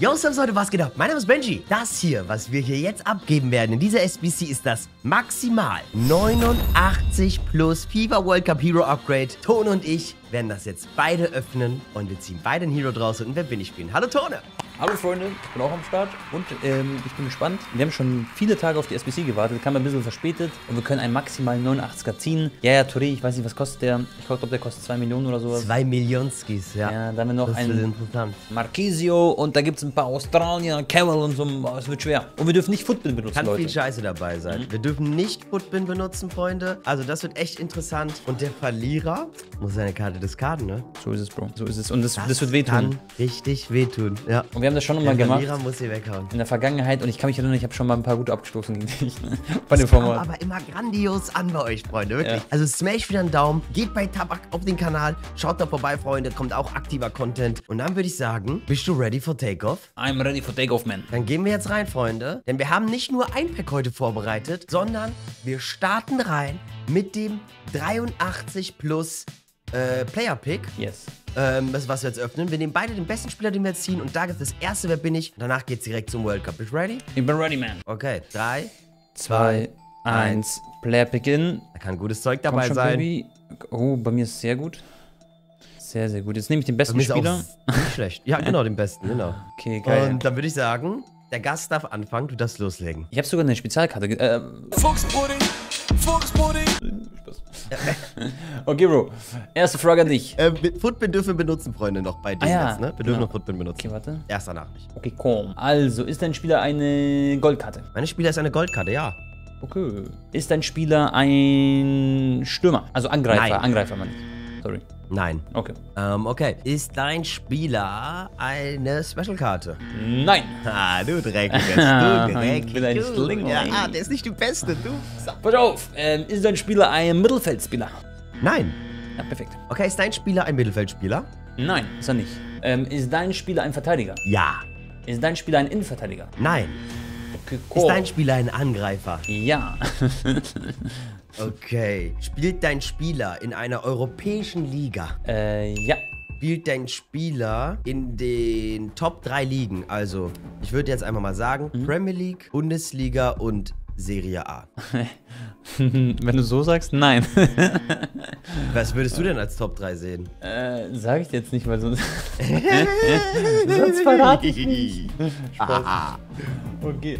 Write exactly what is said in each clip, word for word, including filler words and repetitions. Yo, Servus Leute, was geht ab? Mein Name ist Benji. Das hier, was wir hier jetzt abgeben werden in dieser S B C, ist das maximal neunundachtzig plus FIFA World Cup Hero Upgrade. Tone und ich werden das jetzt beide öffnen und wir ziehen beide einen Hero draus und wer bin ich spielen? Hallo Tone! Hallo Freunde, ich bin auch am Start und ähm, ich bin gespannt. Wir haben schon viele Tage auf die S B C gewartet, kam ein bisschen verspätet und wir können einen maximalen neunundachtziger ziehen. Ja, ja, Touré, ich weiß nicht, was kostet der? Ich glaube, der kostet zwei Millionen oder sowas. zwei Millionskis, ja. Ja, dann haben wir noch das einen Marchisio und da gibt es ein paar Australier, Carol und so, es wird schwer. Und wir dürfen nicht Futbin benutzen, Kann Leute. Kann viel Scheiße dabei sein. Mhm. Wir dürfen nicht Futbin benutzen, Freunde. Also das wird echt interessant. Und der Verlierer muss seine Karte diskarden, ne? So ist es, Bro. So ist es. Und das, das, das wird wehtun. Kann richtig wehtun, ja. Und wir haben das schon nochmal gemacht. Der Verlierer muss sie weghauen. In der Vergangenheit. Und ich kann mich erinnern, ich habe schon mal ein paar gute abgestoßen gegen dich. Bei dem Format. Das kam aber immer grandios an bei euch, Freunde. Wirklich. Ja. Also smash wieder einen Daumen. Geht bei Tabak auf den Kanal. Schaut da vorbei, Freunde. Kommt auch aktiver Content. Und dann würde ich sagen, bist du ready for Takeoff? I'm ready for Takeoff, man. Dann gehen wir jetzt rein, Freunde. Denn wir haben nicht nur ein Pack heute vorbereitet, sondern wir starten rein mit dem dreiundachtzig plus äh, Player Pick. Yes. Ähm, das, was wir jetzt öffnen. Wir nehmen beide den besten Spieler, den wir jetzt ziehen. Und da gibt es das erste, wer bin ich. Und danach geht's direkt zum World Cup. Bist du ready? Ich bin ready, man. Okay, drei, zwei, eins, Player Pick in. Da kann gutes Zeug dabei schon, sein. Baby. Oh, bei mir ist es sehr gut. Sehr, sehr gut. Jetzt nehme ich den besten Spieler. Nicht schlecht. Ja, genau, den besten, genau. Okay, geil. Und dann würde ich sagen, der Gast darf anfangen, du darfst loslegen. Ich habe sogar eine Spezialkarte. Äh, Fuchspudding! Fuchspudding! Okay, Bro. Erste Frage an dich. Äh, Futbin dürfen wir benutzen, Freunde, noch bei dir ah, ja. jetzt, ne? Wir dürfen genau. noch Futbin benutzen. Okay, warte. Erst danach nicht. Okay, komm. Also, ist dein Spieler eine Goldkarte? Meine Spieler ist eine Goldkarte, ja. Okay. Ist dein Spieler ein Stürmer? Also Angreifer, Nein. Angreifer, Mann. Sorry. Nein. Okay. Ähm, okay. Ist dein Spieler eine Special-Karte? Nein. Ah, du Dreckig. Du Dreckig. Bin ein Schling. Ja, ah, der ist nicht die Beste, du. So. Pass auf. Ähm, ist dein Spieler ein Mittelfeldspieler? Nein. Ja, perfekt. Okay, ist dein Spieler ein Mittelfeldspieler? Nein, ist er nicht. Ähm, ist dein Spieler ein Verteidiger? Ja. Ist dein Spieler ein Innenverteidiger? Nein. Okay, cool. Ist dein Spieler ein Angreifer? Ja. Okay. Spielt dein Spieler in einer europäischen Liga? Äh, ja. Spielt dein Spieler in den Top drei Ligen? Also, ich würde jetzt einfach mal sagen, mhm. Premier League, Bundesliga und Serie A. Wenn du so sagst, nein. Was würdest du denn als Top drei sehen? Äh, sag ich jetzt nicht, weil sonst... sonst verrate ich nicht. Spaß. Okay.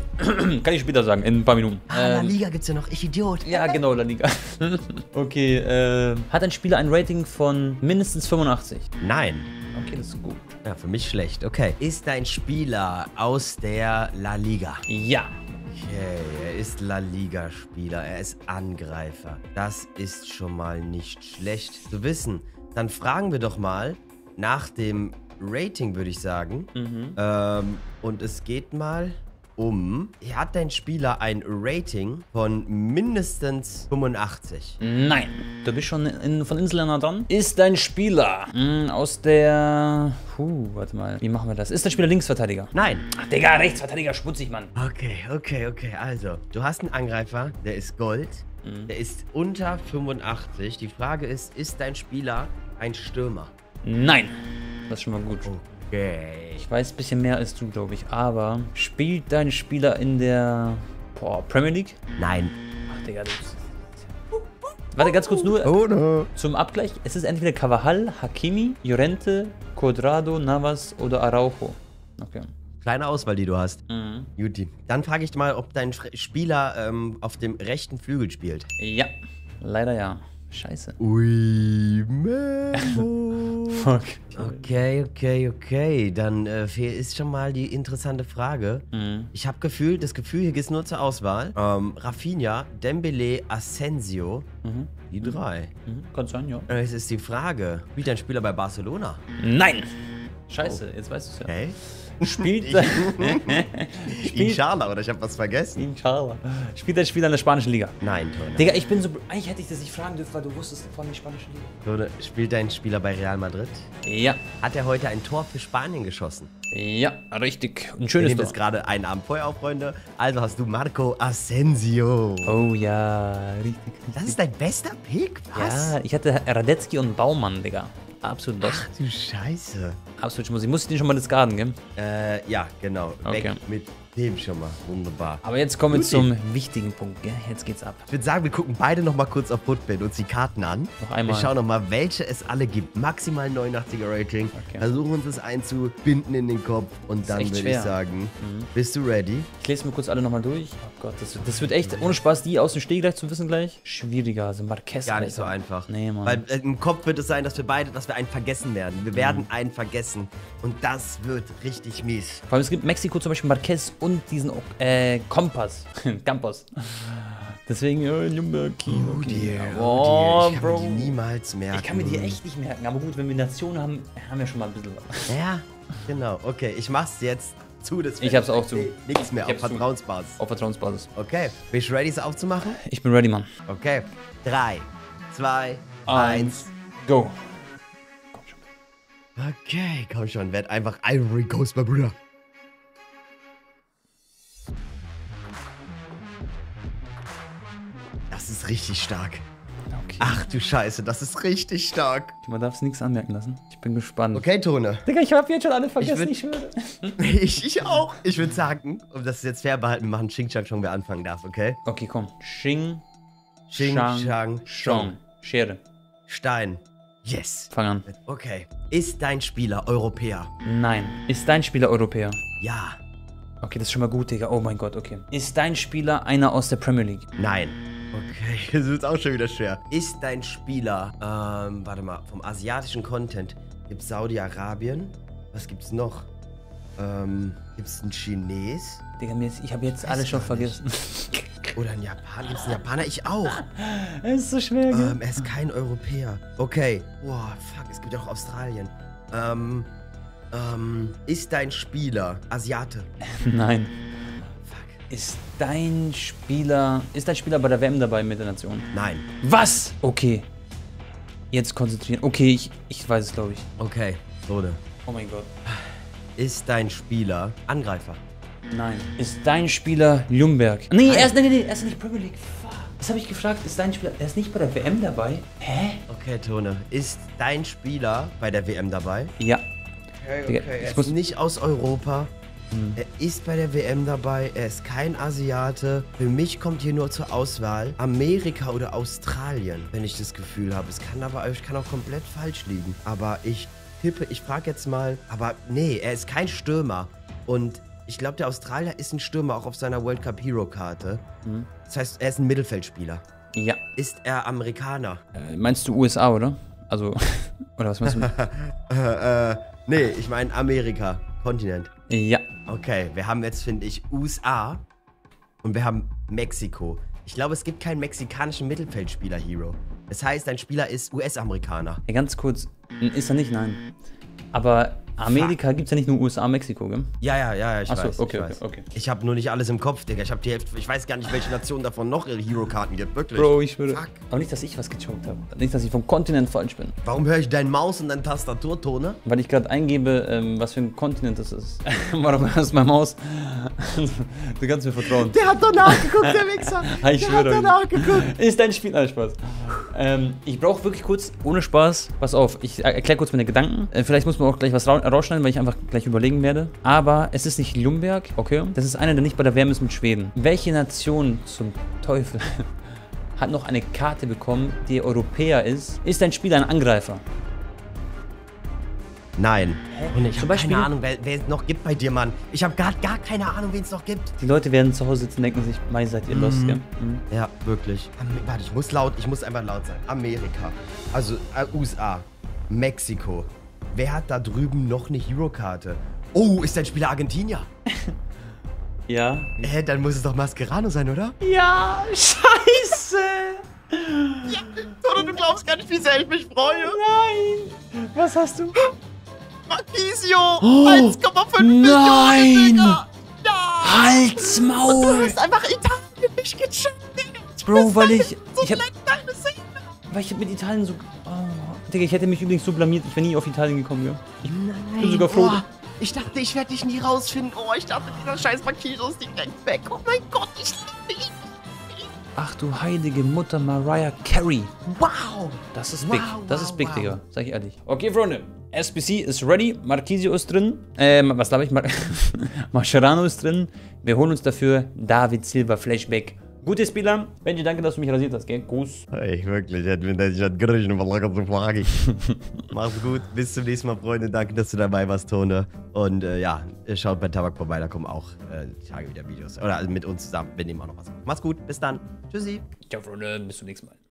Kann ich später sagen, in ein paar Minuten. Ah, ähm, La Liga gibt's ja noch, ich Idiot. Ja, genau, La Liga. Okay, äh, hat ein Spieler ein Rating von mindestens fünfundachtzig? Nein. Okay, das ist gut. Ja, für mich schlecht, okay. Ist dein Spieler aus der La Liga? Ja. Okay, er ist La Liga-Spieler, er ist Angreifer. Das ist schon mal nicht schlecht zu wissen. Dann fragen wir doch mal nach dem Rating, würde ich sagen. Mhm. Ähm, und es geht mal... Um. Hat dein Spieler ein Rating von mindestens fünfundachtzig? Nein. Du bist schon in, von Inselländer dran. Ist dein Spieler mh, aus der... Puh, warte mal. Wie machen wir das? Ist dein Spieler Linksverteidiger? Nein. Ach, Digga, Rechtsverteidiger, schmutzig, Mann. Okay, okay, okay. Also, du hast einen Angreifer, der ist Gold. Mhm. Der ist unter fünfundachtzig. Die Frage ist, ist dein Spieler ein Stürmer? Nein. Das ist schon mal gut. Oh. Okay. Ich weiß ein bisschen mehr als du, glaube ich, aber spielt dein Spieler in der boah, Premier League? Nein. Ach, Digga, du bist... Warte, ganz kurz nur oh, no. zum Abgleich. Es ist entweder Cavajal, Hakimi, Llorente, Cuadrado, Navas oder Araujo. Okay. Kleine Auswahl, die du hast. Mhm. Juti. Dann frage ich mal, ob dein Spieler ähm, auf dem rechten Flügel spielt. Ja, leider ja. Scheiße. Ui, Memo. Fuck. Okay, okay, okay. Dann äh, ist schon mal die interessante Frage. Mhm. Ich habe Gefühl, das Gefühl, hier geht es nur zur Auswahl. Ähm, Rafinha, Dembele, Asensio. Mhm. Die drei. Mhm. Kann sein, ja. Es ist die Frage, spielt dein Spieler bei Barcelona? Nein. Scheiße, oh. Jetzt weißt du es ja. Okay. Spielt dein... Inshallah, oder ich habe was vergessen. Inshallah. Spielt dein Spieler in der spanischen Liga? Nein, Tone. Digga, ich bin so... Eigentlich hätte ich das nicht fragen dürfen, weil du wusstest von der spanischen Liga. Tone, spielt dein Spieler bei Real Madrid? Ja. Hat er heute ein Tor für Spanien geschossen? Ja, richtig. Ein schönes Tor. Wir nehmen jetzt gerade einen Abend Feuer auf, Freunde. Also hast du Marco Asensio. Oh ja, richtig. richtig. Das ist dein bester Pick, was? Ja, ich hatte Radetzky und Baumann, Digga. absolut lost. Ach du Scheiße. Absolut schmutzig. Muss ich den schon mal discarden, gell? Äh, ja, genau. Okay. Weg mit dem schon mal. Wunderbar. Aber jetzt kommen wir zum wichtigen Punkt, gell? Jetzt geht's ab. Ich würde sagen, wir gucken beide nochmal kurz auf Futbin uns die Karten an. Noch einmal. Wir schauen nochmal, welche es alle gibt. Maximal neunundachtziger Rating. Okay. Versuchen uns das einzubinden in den Kopf. Und dann würde ich sagen, mhm. bist du ready? Ich lese mir kurz alle nochmal durch. Oh Gott, das, das wird echt, ohne Spaß, die aus dem Stehgleich zu wissen gleich. Schwieriger, also Marquez. Gar nicht so einfach. Nee, Mann. Weil äh, im Kopf wird es sein, dass wir beide, dass wir einen vergessen werden. Wir mhm. werden einen vergessen. Und das wird richtig mies. Vor allem, es gibt Mexiko zum Beispiel Marquez und diesen äh, Kompass. Campos. Deswegen, oh, Lumberg. Oh, dear. Oh, dear. Ich kann Bro. mir die niemals merken. Ich kann mir die echt nicht merken. Aber gut, wenn wir Nationen haben, haben wir schon mal ein bisschen was. Ja, genau. Okay, ich mach's jetzt zu. Das ich hab's auch zu. Nichts mehr. Ich auf Vertrauensbasis. Zu. Auf Vertrauensbasis. Okay. Bist du ready, es aufzumachen? Ich bin ready, Mann. Okay. drei, zwei, eins, go. Komm schon. Okay, komm schon. Werd einfach Ivory Coast, mein Bruder. Das ist richtig stark. Okay. Ach du Scheiße, das ist richtig stark. Man darf es nichts anmerken lassen. Ich bin gespannt. Okay, Tone. Digga, ich hab jetzt schon alle vergessen, ich würde. ich, ich auch. Ich würde sagen, um das jetzt fair behalten, wir machen Ching-Chang schon, wer anfangen darf, okay? Okay, komm. Ching. Ching-Chang. Chong. Schere. Stein. Yes. Fang an. Okay. Ist dein Spieler Europäer? Nein. Ist dein Spieler Europäer? Ja. Okay, das ist schon mal gut, Digga. Oh mein Gott, okay. Ist dein Spieler einer aus der Premier League? Nein. Okay, das wird auch schon wieder schwer. Ist dein Spieler, ähm, warte mal, vom asiatischen Content? Gibt's Saudi-Arabien? Was gibt's noch? Ähm, gibt's einen Chines? Digga, ich habe jetzt alles schon vergessen. Oder ein Japaner? Gibt's einen Japaner? Ich auch. Es ist so schwer, gell? Ähm, er ist kein Europäer. Okay. Boah, fuck, es gibt auch Australien. Ähm, ähm, ist dein Spieler Asiate? Nein. Ist dein Spieler... Ist dein Spieler bei der W M dabei mit der Nation? Nein. Was? Okay. Jetzt konzentrieren. Okay, ich, ich weiß es, glaube ich. Okay, Tode. Oh mein Gott. Ist dein Spieler Angreifer? Nein. Ist dein Spieler Ljungberg? Nee, Nein. er ist, nee, nee, er ist nicht Premier League. Fuck. Das habe ich gefragt. Ist dein Spieler... Er ist nicht bei der W M dabei? Hä? Okay, Tone. Ist dein Spieler bei der W M dabei? Ja. Okay, okay. Er ist ich muss nicht aus Europa... Hm. Er ist bei der W M dabei, er ist kein Asiate. Für mich kommt hier nur zur Auswahl Amerika oder Australien, wenn ich das Gefühl habe. Es kann aber, ich kann auch komplett falsch liegen. Aber ich tippe, ich frage jetzt mal, aber nee, er ist kein Stürmer. Und ich glaube, der Australier ist ein Stürmer, auch auf seiner World Cup Hero Karte. Hm. Das heißt, er ist ein Mittelfeldspieler. Ja. Ist er Amerikaner? Äh, meinst du U S A, oder? Also, oder was meinst du? äh, äh, nee, ich meine Amerika, Kontinent. Ja. Okay, wir haben jetzt, finde ich, U S A und wir haben Mexiko. Ich glaube, es gibt keinen mexikanischen Mittelfeldspieler-Hero. Das heißt, dein Spieler ist U S-Amerikaner. Ja, ganz kurz, ist er nicht, nein. Aber Amerika gibt es ja nicht nur U S A, Mexiko, gell? Ja, ja, ja, ja ich, Ach so, weiß, okay, ich okay, weiß. Okay. Ich habe nur nicht alles im Kopf, Digga. Ich habe die Hälfte, ich weiß gar nicht, welche Nationen davon noch ihre Hero-Karten gibt, wirklich. Bro, ich würde... Fuck. Aber nicht, dass ich was gechunkt habe. Nicht, dass ich vom Kontinent falsch bin. Warum höre ich deinen Maus- und deinen Tastaturtone? Weil ich gerade eingebe, ähm, was für ein Kontinent das ist. Warum hörst du meine Maus? Du kannst mir vertrauen. Der hat doch nachgeguckt, der Wichser. Ich der hat doch nachgeguckt. Ist dein Spiel, nein, Spaß. ähm, ich brauche wirklich kurz, ohne Spaß, pass auf, ich erkläre kurz meine Gedanken. Äh, vielleicht muss man auch gleich was raus rausschneiden, weil ich einfach gleich überlegen werde. Aber es ist nicht Ljungberg, okay? Das ist einer, der nicht bei der W M ist mit Schweden. Welche Nation zum Teufel hat noch eine Karte bekommen, die Europäer ist? Ist dein Spieler ein Angreifer? Nein. Und ich habe keine Ahnung, wer, wer es noch gibt bei dir, Mann. Ich habe gar, gar keine Ahnung, wen es noch gibt. Die Leute werden zu Hause sitzen, denken sich, mei, seid ihr lost, gell? Mhm. Ja, wirklich. Warte, ich muss laut, ich muss einfach laut sein. Amerika, also äh, U S A, Mexiko. Wer hat da drüben noch eine Hero-Karte? Oh, ist dein Spieler Argentinier? Ja. Äh, dann muss es doch Mascherano sein, oder? Ja, scheiße. Ja, Tone, du glaubst gar nicht, wie sehr ich mich freue. Nein. Was hast du? Marchisio. Oh, eins Komma fünf Millionen, Digga. Nein. Halsmaul. Und du hast einfach Italien nicht gecheckt, Digga. Bro, weil ich... So ich hab, weil ich hab mit Italien so... Oh. Digga, ich hätte mich übrigens so blamiert, ich wäre nie auf Italien gekommen, ja. Ich Nein. bin sogar froh. Boah, ich dachte, ich werde dich nie rausfinden. Oh, ich dachte, dieser scheiß Marchisio ist direkt weg. Oh mein Gott, ich liebe ihn. Ach du heilige Mutter Mariah Carey. Wow! Das ist big. Wow, das wow, ist big, wow. Digga. Sag ich ehrlich. Okay, Freunde. S B C ist ready. Marchisio ist drin. Ähm, was glaube ich? Mar Mascherano ist drin. Wir holen uns dafür David Silva Flashback. Gute Spieler. Benji, danke, dass du mich rasiert hast, gell? Gruß. Hey, wirklich. Ich hätte Grüßen, aber locker zu fragen. Mach's gut. Bis zum nächsten Mal, Freunde. Danke, dass du dabei warst, Tone. Und äh, ja, schaut bei Tabak vorbei. Da kommen auch äh, Tage wieder Videos. Oder also mit uns zusammen. Wir nehmen auch noch was auf. Mach's gut. Bis dann. Tschüssi. Ciao, Freunde. Bis zum nächsten Mal.